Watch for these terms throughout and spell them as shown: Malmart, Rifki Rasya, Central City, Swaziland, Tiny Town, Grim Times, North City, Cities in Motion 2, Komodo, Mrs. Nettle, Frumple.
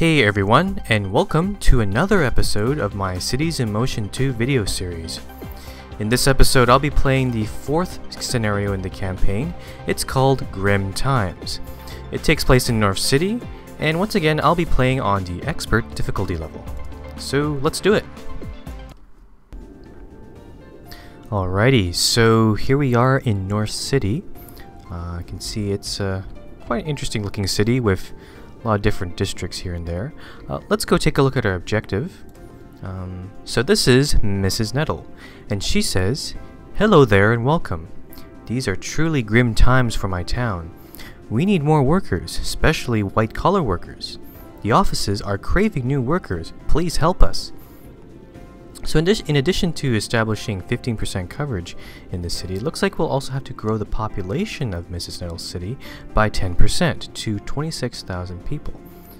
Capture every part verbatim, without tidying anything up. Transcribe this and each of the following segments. Hey everyone, and welcome to another episode of my Cities in Motion two video series. In this episode, I'll be playing the fourth scenario in the campaign. It's called Grim Times. It takes place in North City, and once again, I'll be playing on the expert difficulty level. So let's do it! Alrighty, so here we are in North City. Uh, I can see it's a quite interesting looking city with a lot of different districts here and there. Uh, let's go take a look at our objective. Um, so this is Missus Nettle, and she says, "Hello there and welcome. These are truly grim times for my town. We need more workers, especially white-collar workers. The offices are craving new workers. Please help us." So in, in addition to establishing fifteen percent coverage in the city, it looks like we'll also have to grow the population of Missus Nettle's city by ten percent to twenty-six thousand people.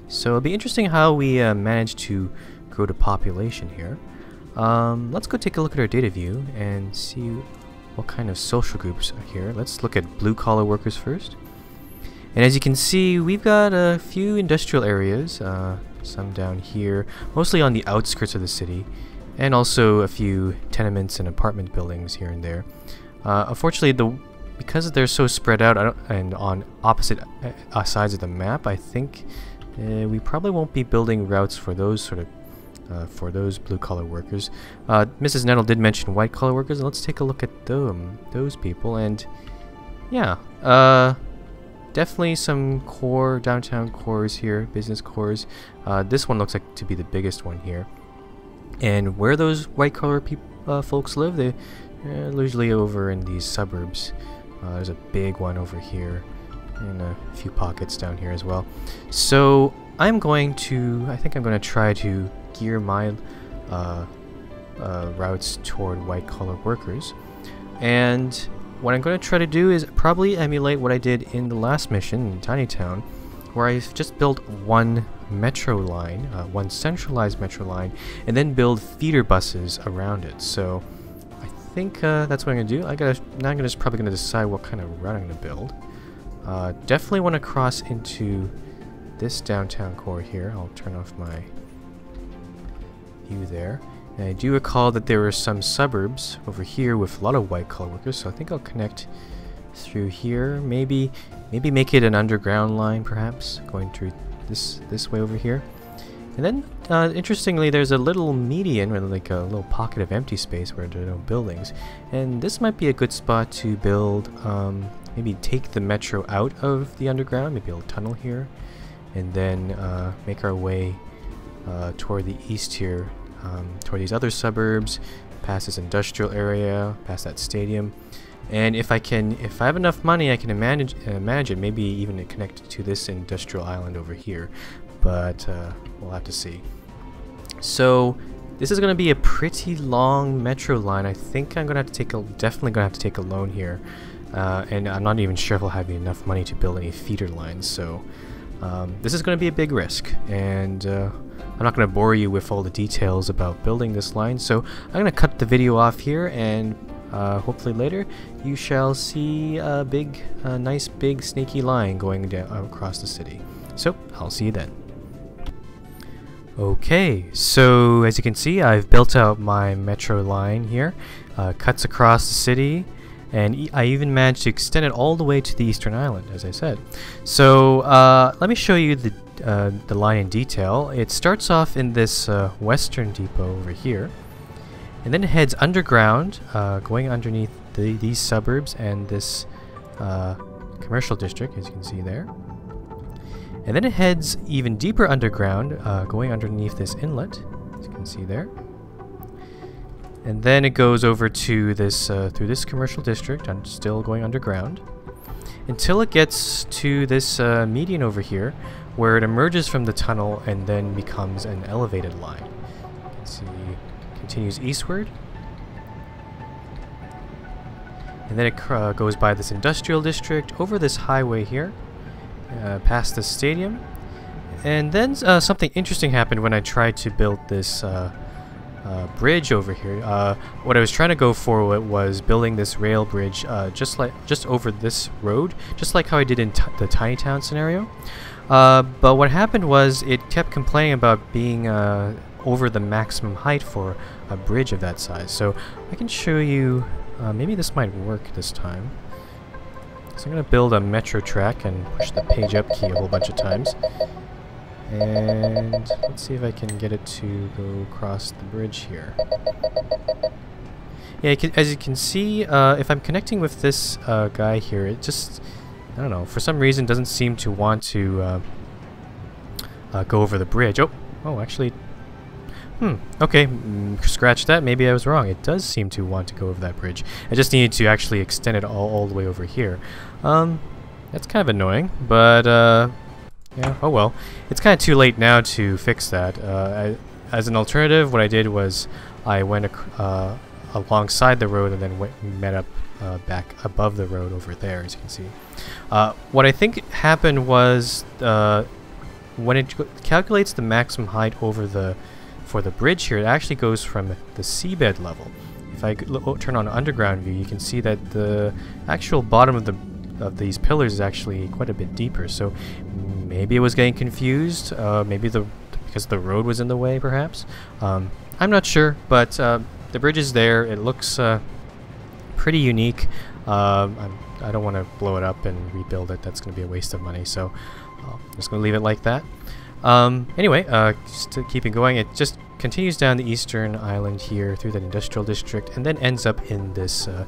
So it'll be interesting how we uh, manage to grow the population here. Um, let's go take a look at our data view and see what kind of social groups are here. Let's look at blue-collar workers first. And as you can see, we've got a few industrial areas, uh, some down here, mostly on the outskirts of the city, and also a few tenements and apartment buildings here and there. Uh, unfortunately, the because they're so spread out I don't, and on opposite uh, sides of the map, I think uh, we probably won't be building routes for those sort of uh, for those blue-collar workers. Uh, Missus Nettle did mention white-collar workers, and let's take a look at them, those people, and yeah, uh, definitely some core downtown cores here, business cores. Uh, this one looks like to be the biggest one here. And where those white-collar uh, folks live, they're uh, usually over in these suburbs. Uh, there's a big one over here, and a few pockets down here as well. So I'm going to, I think I'm going to try to gear my uh, uh, routes toward white-collar workers. And what I'm going to try to do is probably emulate what I did in the last mission in Tiny Town, where I've just built one metro line, uh, one centralized metro line, and then build feeder buses around it. So I think uh, that's what I'm going to do. I gotta, now I'm gonna, just probably going to decide what kind of route I'm going to build. Uh, definitely want to cross into this downtown core here. I'll turn off my view there. And I do recall that there were some suburbs over here with a lot of white-collar workers, so I think I'll connect through here, maybe maybe make it an underground line, perhaps going through this this way over here. And then uh, interestingly, there's a little median, or like a little pocket of empty space where there are no buildings, and this might be a good spot to build, um, maybe take the metro out of the underground, maybe a little tunnel here, and then uh, make our way uh, toward the east here, um, toward these other suburbs, past this industrial area, past that stadium. And if I can, if I have enough money, I can manage, uh, manage it, maybe even connect to this industrial island over here, but uh, we'll have to see. So this is going to be a pretty long metro line. I think I'm going to have to take a, definitely going to have to take a loan here, uh, and I'm not even sure if I'll have enough money to build any feeder lines, so um, this is going to be a big risk, and uh, I'm not going to bore you with all the details about building this line, so I'm going to cut the video off here, and Uh, hopefully later you shall see a big, a nice big snaky line going down across the city. So I'll see you then. Okay, so as you can see, I've built out my metro line here, uh, cuts across the city, and e I even managed to extend it all the way to the Eastern Island, as I said. So uh, let me show you the uh, the line in detail. It starts off in this uh, Western Depot over here, and then it heads underground, uh, going underneath the, these suburbs and this uh, commercial district, as you can see there. And then it heads even deeper underground, uh, going underneath this inlet, as you can see there. And then it goes over to this, uh, through this commercial district, and still going underground, until it gets to this uh, median over here, where it emerges from the tunnel and then becomes an elevated line. You can see. Continues eastward, and then it uh, goes by this industrial district, over this highway here, uh, past the stadium, and then uh, something interesting happened when I tried to build this uh, uh, bridge over here. Uh, what I was trying to go for was building this rail bridge, uh, just like just over this road, just like how I did in t the Tiny Town scenario. Uh, but what happened was it kept complaining about being uh, over the maximum height for a bridge of that size. So I can show you, uh, maybe this might work this time. So I'm going to build a metro track and push the page up key a whole bunch of times. And let's see if I can get it to go across the bridge here. Yeah, as you can see, uh, if I'm connecting with this uh, guy here, it just, I don't know, for some reason doesn't seem to want to uh, uh, go over the bridge. Oh, oh, actually, hmm, okay, mm, scratch that, maybe I was wrong. It does seem to want to go over that bridge. I just needed to actually extend it all, all the way over here. Um, that's kind of annoying, but, uh, yeah, oh well. It's kind of too late now to fix that. Uh, I, as an alternative, what I did was I went ac uh, alongside the road and then went, met up uh, back above the road over there, as you can see. Uh, what I think happened was uh, when it calculates the maximum height over the for the bridge here, it actually goes from the seabed level. If I turn on underground view, you can see that the actual bottom of the of these pillars is actually quite a bit deeper. So maybe it was getting confused. Uh, maybe the because the road was in the way, perhaps. Um, I'm not sure, but. Uh, The bridge is there. It looks uh, pretty unique. Uh, I'm, I don't want to blow it up and rebuild it. That's going to be a waste of money. So uh, I'm just going to leave it like that. Um, anyway, uh, just to keep it going, it just continues down the eastern island here through that industrial district and then ends up in this uh,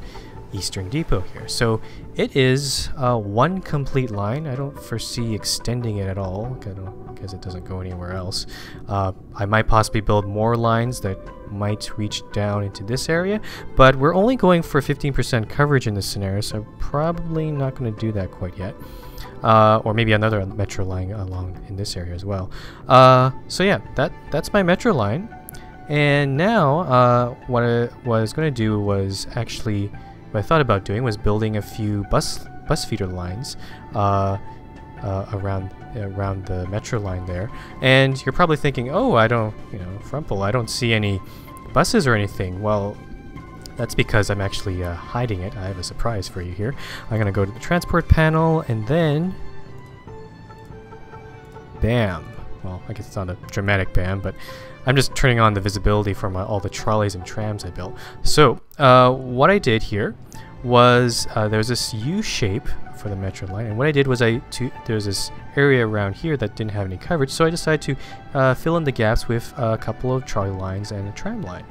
eastern depot here. So it is uh, one complete line. I don't foresee extending it at all because it doesn't go anywhere else. Uh, I might possibly build more lines that might reach down into this area, but we're only going for fifteen percent coverage in this scenario, so I'm probably not going to do that quite yet. Uh, or maybe another metro line along in this area as well. Uh, so yeah, that that's my metro line. And now uh, what, I, what I was going to do was actually, what I thought about doing was building a few bus bus feeder lines uh, uh, around around the metro line there, and you're probably thinking, oh, I don't, you know, Frumple, I don't see any buses or anything. Well, that's because I'm actually uh, hiding it. I have a surprise for you here. I'm gonna go to the transport panel, and then, bam. Well, I guess it's not a dramatic bam, but I'm just turning on the visibility for my, all the trolleys and trams I built. So, uh, what I did here was uh, there's this U shape for the metro line, and what I did was I to, there's this area around here that didn't have any coverage, so I decided to uh, fill in the gaps with a couple of trolley lines and a tram line.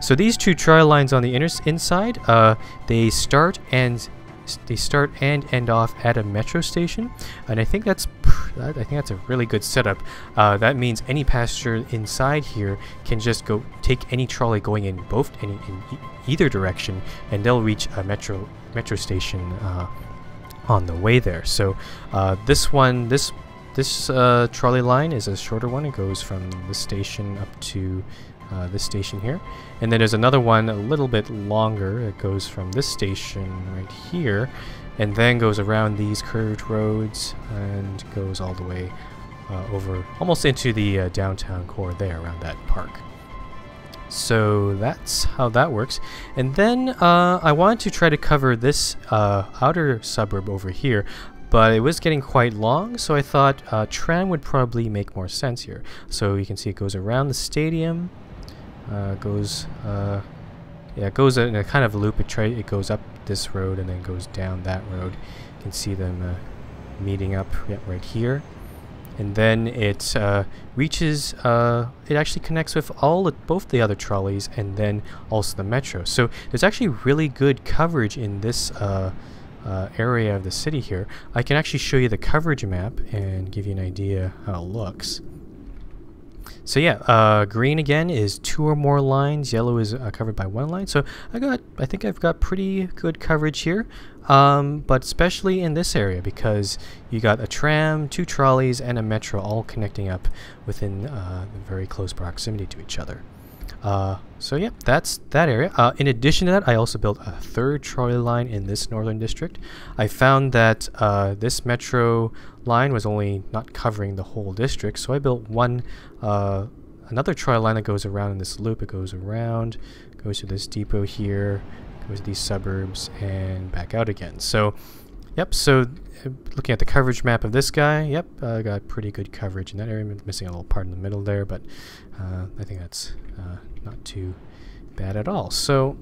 So these two trolley lines on the inner inside, uh, they start and they start and end off at a metro station, and I think that's I think that's a really good setup. Uh, that means any passenger inside here can just go take any trolley going in both in, in e either direction, and they'll reach a metro metro station uh, on the way there. So uh, this one, this this uh, trolley line is a shorter one. It goes from the station up to uh, this station here, and then there's another one a little bit longer. It goes from this station right here, and then goes around these curved roads and goes all the way uh, over almost into the uh, downtown core there around that park. So that's how that works. And then uh, I wanted to try to cover this uh, outer suburb over here, but it was getting quite long, so I thought uh, tram would probably make more sense here. So you can see it goes around the stadium, uh, goes uh, yeah, it goes in a kind of loop. It try it goes up this road and then goes down that road. You can see them uh, meeting up right here, and then it uh, reaches. Uh, it actually connects with all the, both the other trolleys and then also the metro. So there's actually really good coverage in this uh, uh, area of the city here. I can actually show you the coverage map and give you an idea how it looks. So yeah, uh, green again is two or more lines. Yellow is uh, covered by one line. So I got, I think I've got pretty good coverage here, um, but especially in this area because you got a tram, two trolleys, and a metro all connecting up within uh, very close proximity to each other. Uh, so yeah, that's that area. Uh, in addition to that, I also built a third trolley line in this northern district. I found that uh, this metro line was only not covering the whole district, so I built one uh, another trolley line that goes around in this loop. It goes around, goes to this depot here, goes to these suburbs, and back out again. So Yep, so looking at the coverage map of this guy, yep, uh, got pretty good coverage in that area. Missing a little part in the middle there, but uh, I think that's uh, not too bad at all. So,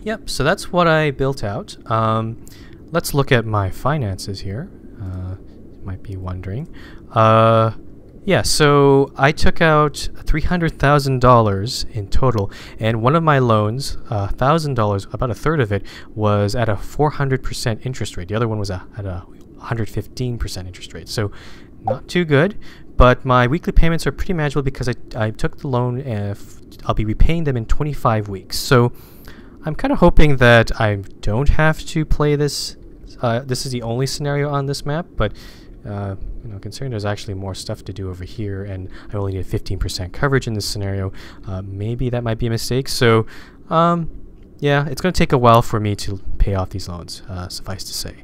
yep, so that's what I built out. Um, let's look at my finances here. Uh, you might be wondering. Uh, yeah, so I took out three hundred thousand dollars in total, and one of my loans, uh, one thousand dollars, about a third of it, was at a four hundred percent interest rate. The other one was a, at a one hundred fifteen percent interest rate, so not too good, but my weekly payments are pretty manageable because I, I took the loan and I'll be repaying them in twenty-five weeks. So I'm kind of hoping that I don't have to play this. Uh, this is the only scenario on this map, but uh, you know, considering there's actually more stuff to do over here, and I only need fifteen percent coverage in this scenario, uh, maybe that might be a mistake. So, um, yeah, it's going to take a while for me to pay off these loans, uh, suffice to say.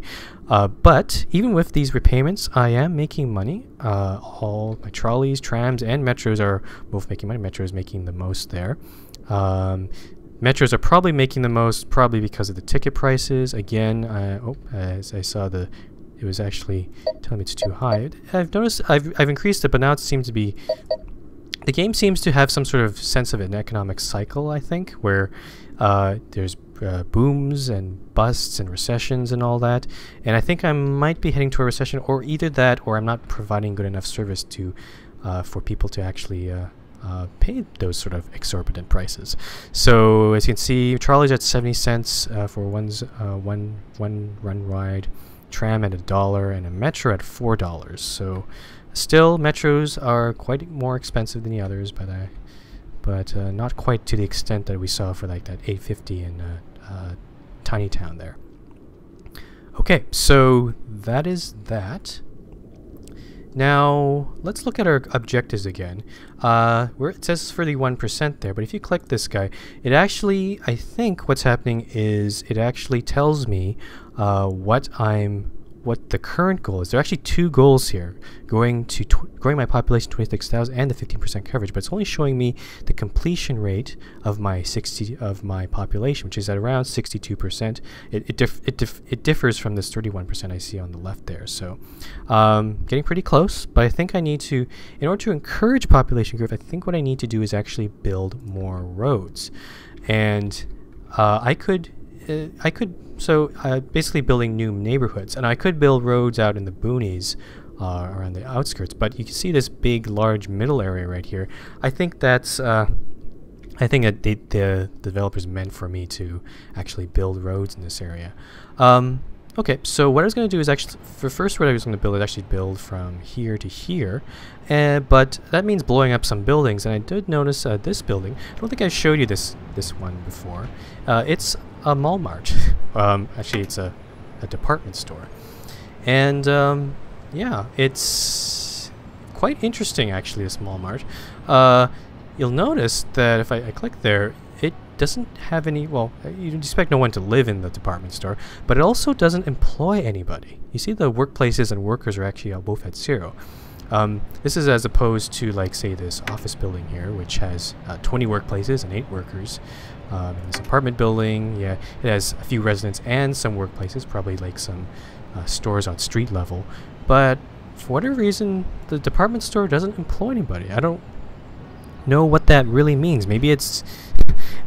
Uh, but even with these repayments, I am making money. Uh, all my trolleys, trams, and metros are both making money. Metro is making the most there. Um, Metros are probably making the most, probably because of the ticket prices. Again, I, oh, as I saw the, it was actually telling me it's too high. I've noticed I've I've increased it, but now it seems to be, the game seems to have some sort of sense of an economic cycle, I think, where uh, there's uh, booms and busts and recessions and all that. And I think I might be heading to a recession, or either that, or I'm not providing good enough service to uh, for people to actually. Uh, Uh, paid those sort of exorbitant prices. So as you can see, trolley's at seventy cents uh, for one's uh, one one run ride, tram at a dollar, and a metro at four dollars. So still, metros are quite more expensive than the others, but I, but uh, not quite to the extent that we saw for like that eight fifty in uh, uh, Tiny Town there. Okay, so that is that. Now, let's look at our objectives again. Uh, where it says for the one percent there, but if you click this guy, it actually, I think what's happening is it actually tells me uh, what I'm, what the current goal is. There are actually two goals here, going to tw growing my population twenty-six thousand and the fifteen percent coverage, but it's only showing me the completion rate of my sixty of my population, which is at around sixty-two percent. It it dif it, dif it differs from this thirty-one percent I see on the left there. So, um, getting pretty close, but I think I need to, in order to encourage population growth, I think what I need to do is actually build more roads, and uh, I could. I could, so uh, basically building new neighborhoods, and I could build roads out in the boonies uh, around the outskirts, but you can see this big large middle area right here. I think that's uh, I think that the, the developers meant for me to actually build roads in this area. Um, okay, so what I was going to do is actually, for first what I was going to build is actually build from here to here, uh, but that means blowing up some buildings. And I did notice uh, this building, I don't think I showed you this this one before. Uh, it's a Malmart. um, actually, it's a, a department store, and um, yeah, it's quite interesting actually, this Malmart. Uh, you'll notice that if I, I click there, it doesn't have any, well, you'd expect no one to live in the department store, but it also doesn't employ anybody. You see the workplaces and workers are actually both at zero. Um, this is as opposed to, like, say this office building here, which has uh, twenty workplaces and eight workers. Um, this apartment building, yeah, it has a few residents and some workplaces, probably like some uh, stores on street level. But for whatever reason, the department store doesn't employ anybody. I don't know what that really means. Maybe it's,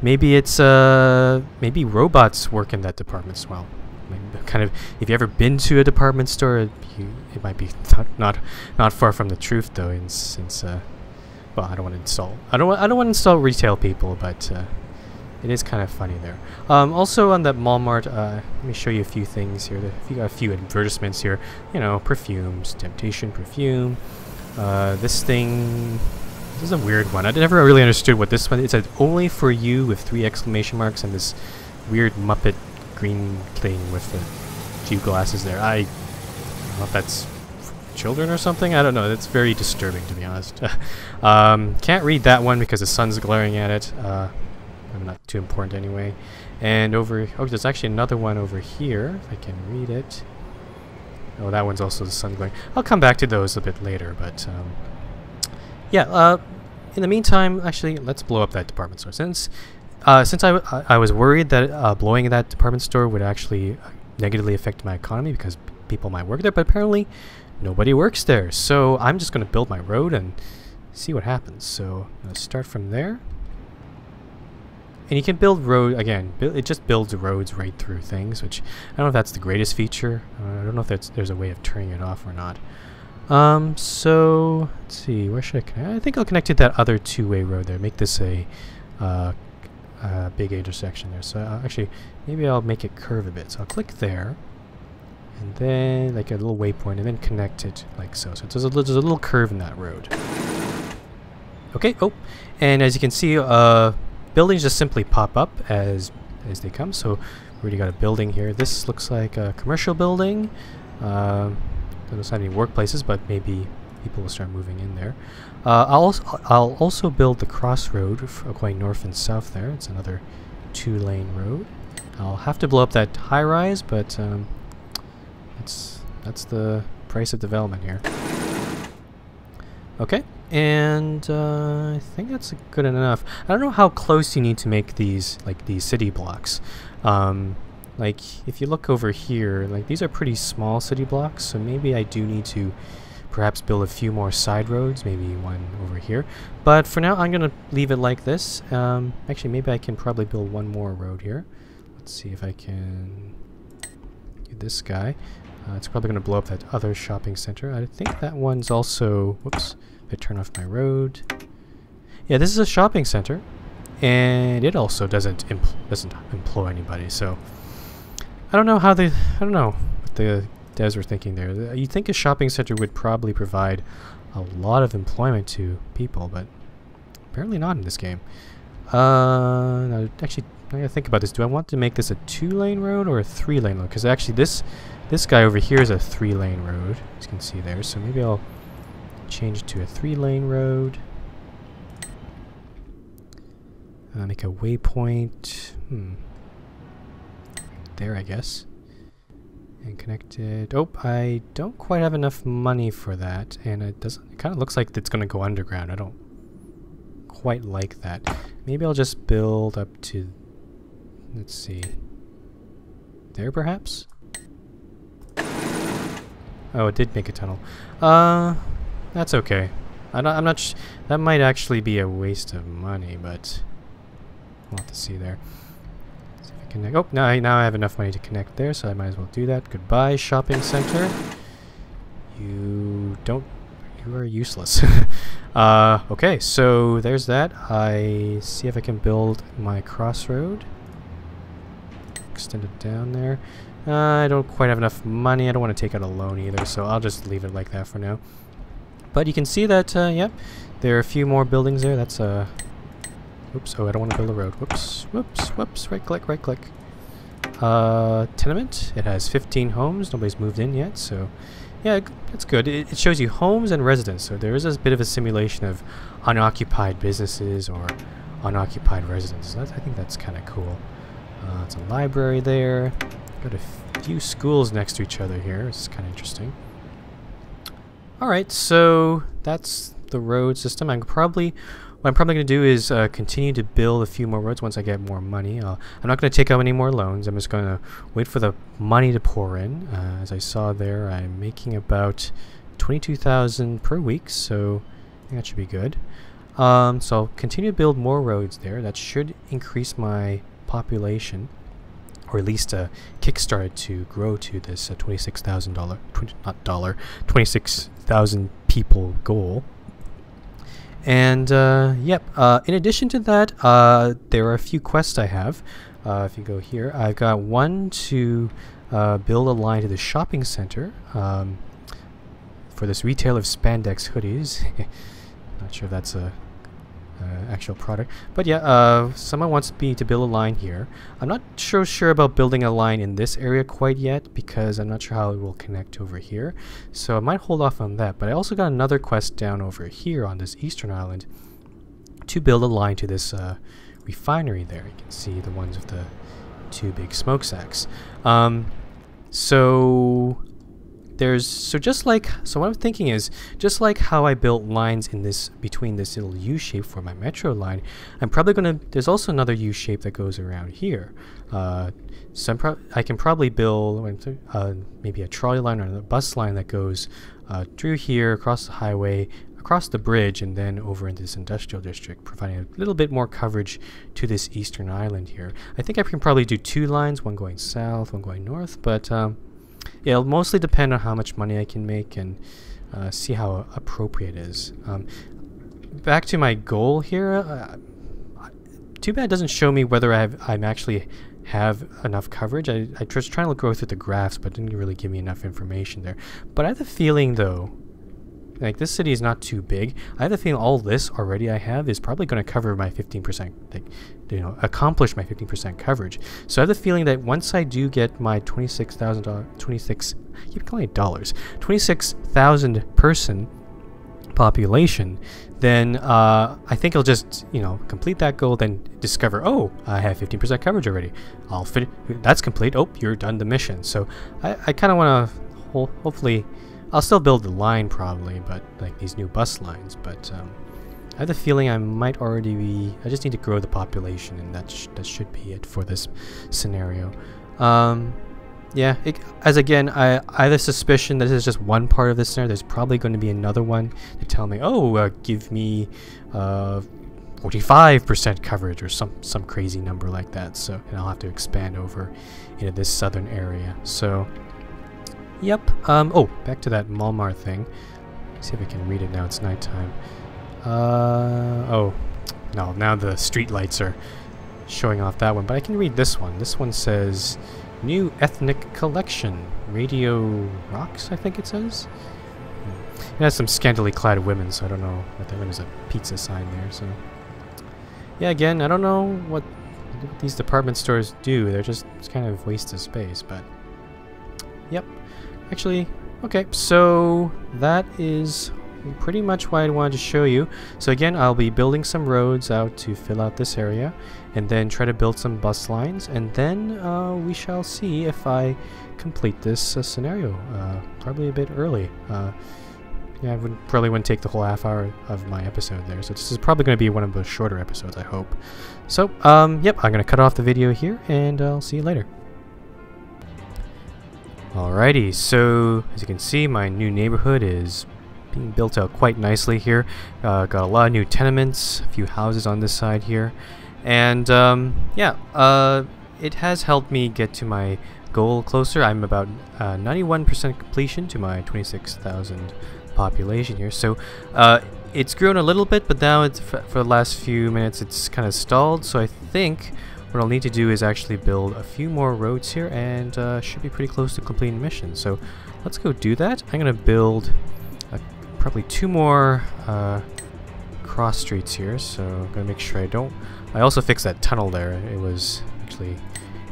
maybe it's, uh, maybe robots work in that department as well. Kind of, if you ever been to a department store, it, you, it might be not not far from the truth, though. In, since, uh, well, I don't want to insult, I don't want, I don't want to insult retail people, but uh, it is kind of funny there. Um, also on that Malmart, uh, let me show you a few things here. If you got a few advertisements here, you know, perfumes, Temptation perfume. Uh, this thing. This is a weird one. I never really understood what this one. It said only for you with three exclamation marks and this weird Muppet green thing with the few glasses there. I don't know if that's for children or something. I don't know. That's very disturbing, to be honest. um, can't read that one because the sun's glaring at it. Uh, not too important anyway. And over, oh, there's actually another one over here. If I can read it. Oh, that one's also the sun glaring. I'll come back to those a bit later, but um, yeah. Uh, in the meantime, actually, let's blow up that department store since. Uh, since I, w I was worried that uh, blowing that department store would actually negatively affect my economy because people might work there, but apparently nobody works there. So I'm just going to build my road and see what happens. So I'm going to start from there. And you can build road, again, it just builds roads right through things, which I don't know if that's the greatest feature. Uh, I don't know if that's, there's a way of turning it off or not. Um, so, let's see, where should I connect? I think I'll connect it to that other two-way road there. Make this a uh, uh, big intersection there. So, uh, actually, maybe I'll make it curve a bit. So I'll click there, and then, like a little waypoint, and then connect it like so. So there's a little, there's a little curve in that road. Okay, oh, and as you can see, uh... buildings just simply pop up as as they come. So we already got a building here. This looks like a commercial building. Uh, doesn't have any workplaces, but maybe people will start moving in there. Uh, I'll also, I'll also build the crossroad going north and south there. It's another two-lane road. I'll have to blow up that high-rise, but um, that's that's the price of development here. Okay. And uh, I think that's good enough. I don't know how close you need to make these, like these city blocks. Um, like if you look over here, like these are pretty small city blocks. So maybe I do need to perhaps build a few more side roads, maybe one over here. But for now, I'm gonna leave it like this. Um, actually, maybe I can probably build one more road here. Let's see if I can do this guy. Uh, it's probably gonna blow up that other shopping center. I think that one's also, whoops. I turn off my road. Yeah, this is a shopping center, and it also doesn't empl doesn't employ anybody. So I don't know how they I don't know what the devs were thinking there. You'd think a shopping center would probably provide a lot of employment to people, but apparently not in this game. Uh, no, actually, I gotta think about this. Do I want to make this a two-lane road or a three-lane road? Because actually, this this guy over here is a three-lane road, as you can see there. So maybe I'll change to a three-lane road. Uh, make a waypoint. Hmm. There, I guess. And connect it. Oh, I don't quite have enough money for that, and it doesn't. It kind of looks like it's going to go underground. I don't quite like that. Maybe I'll just build up to. Let's see. There, perhaps. Oh, it did make a tunnel. Uh. That's okay. I don't, I'm not. Sh that might actually be a waste of money, but we'll have to see there. See if I can. Oh, now I, now I have enough money to connect there, so I might as well do that. Goodbye, shopping center. You don't. You are useless. uh, okay, so there's that. I see if I can build my crossroad. Extend it down there. Uh, I don't quite have enough money. I don't want to take out a loan either, so I'll just leave it like that for now. But you can see that, uh, yep, there are a few more buildings there. That's a... Uh, oops, oh, I don't want to build a road. Whoops, whoops, whoops, right-click, right-click. Uh, tenement. It has fifteen homes. Nobody's moved in yet, so... Yeah, that's good. It, it shows you homes and residents, so there is a bit of a simulation of unoccupied businesses or unoccupied residences. That's, I think that's kind of cool. Uh, it's a library there. Got a few schools next to each other here. It's kind of interesting. Alright, so that's the road system. I'm probably, what I'm probably going to do is uh, continue to build a few more roads once I get more money. I'll, I'm not going to take out any more loans. I'm just going to wait for the money to pour in. Uh, as I saw there, I'm making about twenty-two thousand dollars per week, so I think that should be good. Um, so I'll continue to build more roads there. That should increase my population, or at least a kickstart to grow to this uh, twenty-six thousand dollar, twenty, not dollar, twenty-six thousand people goal. And uh, yep, uh, in addition to that, uh, there are a few quests I have. Uh, if you go here, I've got one to uh, build a line to the shopping center um, for this retail of spandex hoodies. Not sure if that's a Uh, actual product, but yeah, uh, someone wants me to build a line here. I'm not sure sure about building a line in this area quite yet because I'm not sure how it will connect over here, so I might hold off on that. But I also got another quest down over here on this eastern island to build a line to this uh, refinery there. You can see the ones with the two big smokestacks. Um, so there's, so just like, so what I'm thinking is, just like how I built lines in this, between this little U shape for my metro line, I'm probably going to, there's also another U shape that goes around here. Uh, so I'm pro I can probably build uh, maybe a trolley line or a bus line that goes uh, through here, across the highway, across the bridge, and then over into this industrial district, providing a little bit more coverage to this eastern island here. I think I can probably do two lines, one going south, one going north, but um, it'll mostly depend on how much money I can make and uh, see how appropriate it is. Um, back to my goal here, uh, too bad it doesn't show me whether I have, I'm actually have enough coverage. I, I was trying to go through the graphs, but didn't really give me enough information there. But I have a feeling though, like this city is not too big. I have a feeling all this already I have is probably going to cover my fifteen percent, like, you know, accomplish my fifteen percent coverage. So I have the feeling that once I do get my twenty-six thousand dollars, twenty-six, I keep calling it dollars, twenty-six thousand person population, then uh, I think I'll just, you know, complete that goal, then discover, oh, I have fifteen percent coverage already. I'll fit, that's complete. Oh, you're done the mission. So I, I kind of want to ho hopefully. I'll still build the line probably, but like these new bus lines, but um, I have the feeling I might already be, I just need to grow the population, and that, sh that should be it for this scenario. Um, yeah, it, as again, I, I have a suspicion that this is just one part of this scenario. There's probably going to be another one to tell me, oh, uh, give me uh, forty-five percent coverage or some, some crazy number like that. So, and I'll have to expand over into this southern area. So. Yep. Um, oh, back to that Malmart thing. Let's see if I can read it now. It's nighttime. Uh, oh, no. Now the street lights are showing off that one, but I can read this one. This one says, "New Ethnic Collection." Radio Rocks, I think it says. It has some scantily clad women, so I don't know what that one is. A pizza sign there, so. Yeah, again, I don't know what these department stores do. They're just kind of waste of space, but. Yep. Actually, okay, so that is pretty much what I wanted to show you. So again, I'll be building some roads out to fill out this area, and then try to build some bus lines, and then uh, we shall see if I complete this uh, scenario. Uh, probably a bit early. Uh, yeah, I would, probably wouldn't take the whole half hour of my episode there, so this is probably going to be one of the shorter episodes, I hope. So, um, yep, I'm going to cut off the video here, and I'll see you later. Alrighty, so as you can see, my new neighborhood is being built out quite nicely here. Uh, got a lot of new tenements, a few houses on this side here, and um, yeah, uh, it has helped me get to my goal closer. I'm about ninety-one percent uh, completion to my twenty-six thousand population here, so uh, it's grown a little bit, but now it's f for the last few minutes it's kind of stalled, so I think what I'll need to do is actually build a few more roads here, and uh, should be pretty close to completing mission. So let's go do that. I'm gonna build uh, probably two more uh, cross streets here. So I'm gonna make sure I don't. I also fixed that tunnel there. It was actually,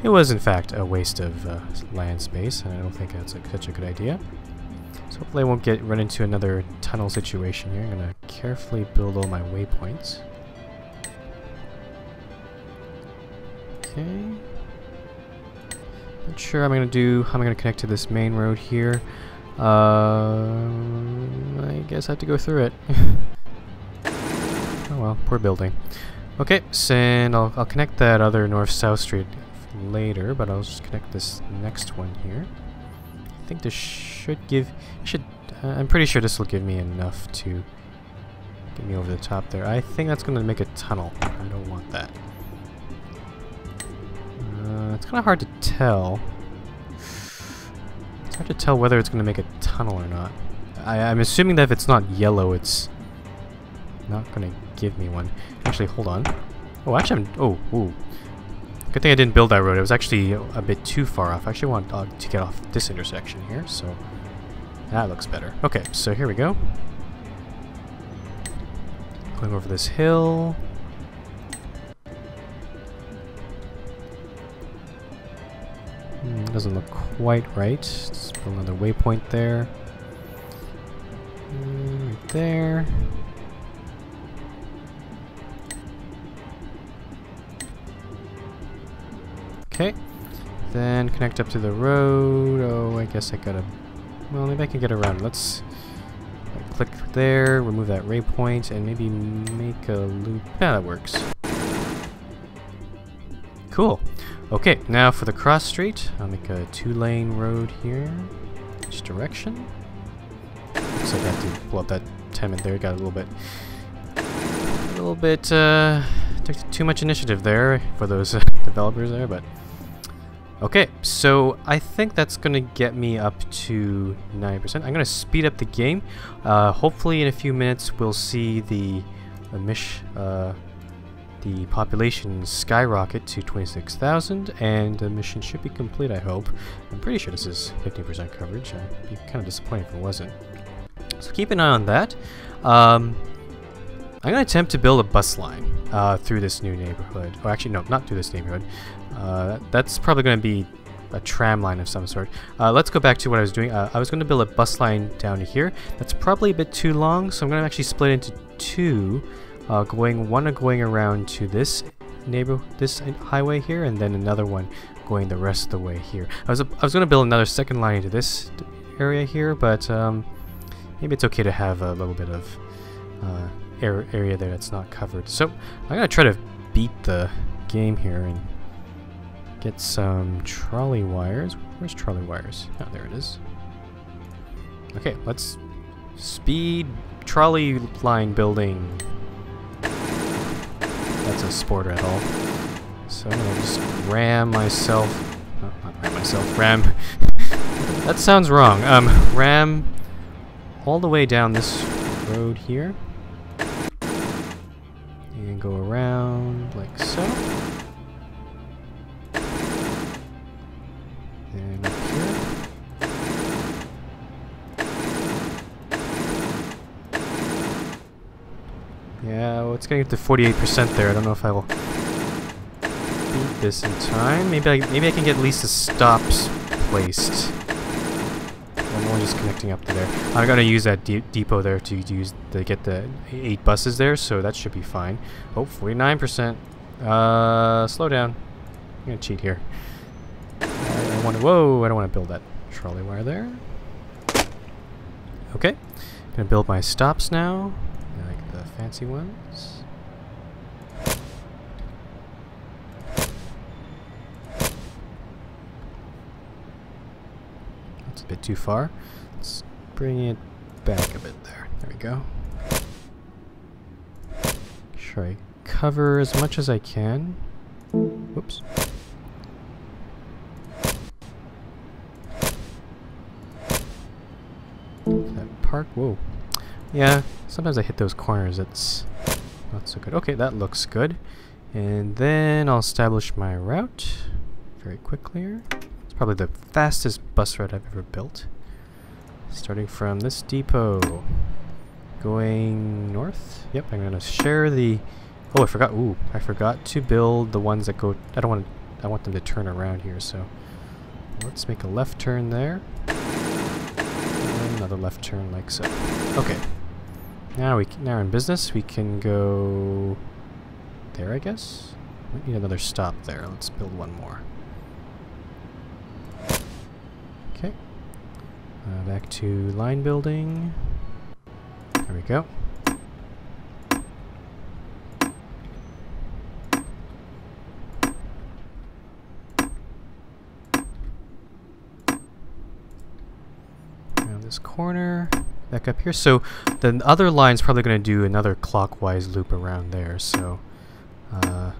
it was in fact a waste of uh, land space, and I don't think that's a, such a good idea. So hopefully I won't get run into another tunnel situation here. I'm gonna carefully build all my waypoints. Okay. Not sure I'm gonna do. How am I gonna connect to this main road here? Um, I guess I have to go through it. Oh well, poor building. Okay, and I'll I'll connect that other north-south street later, but I'll just connect this next one here. I think this should give. Should uh, I'm pretty sure this will give me enough to get me over the top there. I think that's gonna make a tunnel. I don't want that. It's kind of hard to tell. It's hard to tell whether it's going to make a tunnel or not. I, I'm assuming that if it's not yellow, it's not going to give me one. Actually, hold on. Oh, actually, I'm... Oh, ooh. Good thing I didn't build that road. It was actually a bit too far off. I actually want uh, to get off this intersection here, so that looks better. Okay, so here we go. Going over this hill. Doesn't look quite right. Let's put another waypoint there. Mm, right there. Okay. Then connect up to the road. Oh, I guess I gotta Well, maybe I can get around. Let's click there, remove that ray point, and maybe make a loop. Yeah, that works. Cool. Okay, now for the cross street, I'll make a two-lane road here. Which direction? Looks like I have to pull up that tenement there. Got a little bit, a little bit, uh, took too much initiative there for those uh, developers there, but. Okay, so I think that's going to get me up to ninety percent. I'm going to speed up the game. Uh, hopefully in a few minutes we'll see the uh, mish, uh, the population skyrocket to twenty-six thousand, and the mission should be complete, I hope. I'm pretty sure this is fifty percent coverage. I'd be kind of disappointed if it wasn't. So keep an eye on that. Um, I'm going to attempt to build a bus line uh, through this new neighborhood. Oh, actually, no, not through this neighborhood. Uh, that's probably going to be a tram line of some sort. Uh, let's go back to what I was doing. Uh, I was going to build a bus line down here. That's probably a bit too long, so I'm going to actually split into two, uh, going one going around to this neighbor, this highway here, and then another one going the rest of the way here. I was uh, I was going to build another second line into this area here, but um, maybe it's okay to have a little bit of uh, area there that's not covered. So I'm going to try to beat the game here and get some trolley wires. Where's trolley wires? Oh, there it is. Okay, let's speed trolley line building. That's a sporter at all. So I'm gonna just ram myself. Oh, not ram myself. Ram. That sounds wrong. Um, ram all the way down this road here, and go around like so. And up here. Yeah, well, it's gonna get to forty-eight percent there. I don't know if I will beat this in time. Maybe I maybe I can get at least the stops placed. I'm only just connecting up to there. I'm gonna use that de depot there to use to get the eight buses there, so that should be fine. Oh, forty-nine percent. Uh, slow down. I'm gonna cheat here. I wanna, whoa, I don't want to build that trolley wire there. Okay, I'm going to build my stops now, like the fancy ones. That's a bit too far. Let's bring it back a bit there. There we go. Make sure I cover as much as I can. Whoops. Park. Whoa. Yeah, sometimes I hit those corners. It's not so good. Okay, that looks good. And then I'll establish my route very quickly here. It's probably the fastest bus route I've ever built. Starting from this depot. Going north. Yep, I'm going to share the... Oh, I forgot. Ooh, I forgot to build the ones that go... I don't want to... I want them to turn around here, so... Let's make a left turn there. Another left turn like so. Okay. Now we can, now we're in business. We can go there, I guess. We need another stop there. Let's build one more. Okay. Uh, back to line building. There we go. This corner, back up here. So the other line's probably going to do another clockwise loop around there. So uh,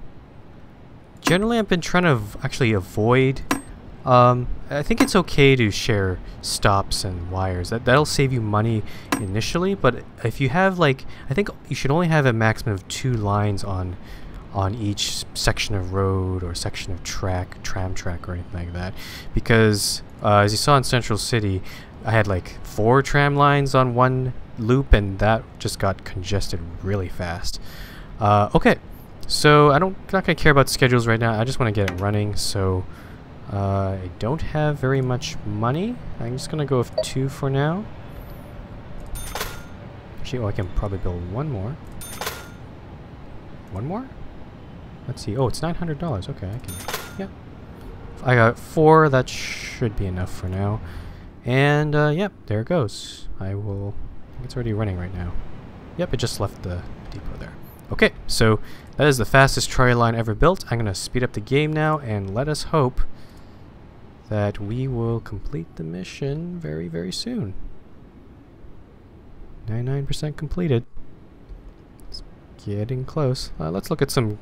generally I've been trying to actually avoid, um, I think it's okay to share stops and wires. That, that'll save you money initially, but if you have like, I think you should only have a maximum of two lines on on each section of road or section of track, tram track or anything like that. Because uh, as you saw in Central City, I had like four tram lines on one loop, and that just got congested really fast. Uh, okay, so I don't not gonna care about schedules right now. I just want to get it running. So uh, I don't have very much money. I'm just gonna go with two for now. Actually, oh, I can probably build one more. One more? Let's see. Oh, it's nine hundred dollars. Okay, I can. Yeah, I got four. That should be enough for now. And, uh, yep, there it goes. I will... I think it's already running right now. Yep, it just left the depot there. Okay, so that is the fastest trolley line ever built. I'm going to speed up the game now, and let us hope that we will complete the mission very, very soon. ninety-nine percent completed. It's getting close. Uh, let's look at some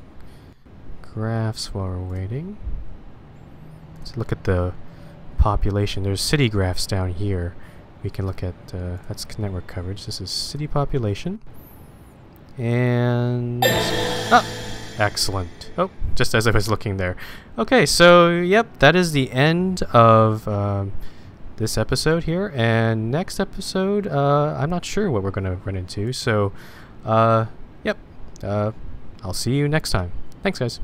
graphs while we're waiting. Let's look at the population. There's city graphs down here. We can look at, uh, that's network coverage. This is city population. And... oh! Excellent. Oh, just as I was looking there. Okay, so, yep, that is the end of um, this episode here. And next episode, uh, I'm not sure what we're going to run into. So, uh, yep, uh, I'll see you next time. Thanks, guys.